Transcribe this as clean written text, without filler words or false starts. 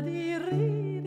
di ridere.